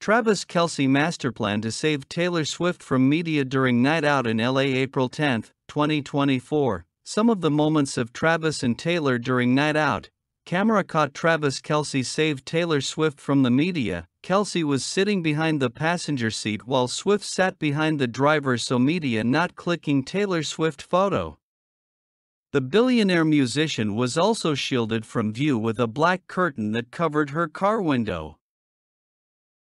Travis Kelce masterplan to save Taylor Swift from media during night out in LA. April 10, 2024. Some of the moments of Travis and Taylor during night out. Camera caught Travis Kelce saved Taylor Swift from the media. Kelce was sitting behind the passenger seat while Swift sat behind the driver, so media not clicking Taylor Swift photo. The billionaire musician was also shielded from view with a black curtain that covered her car window.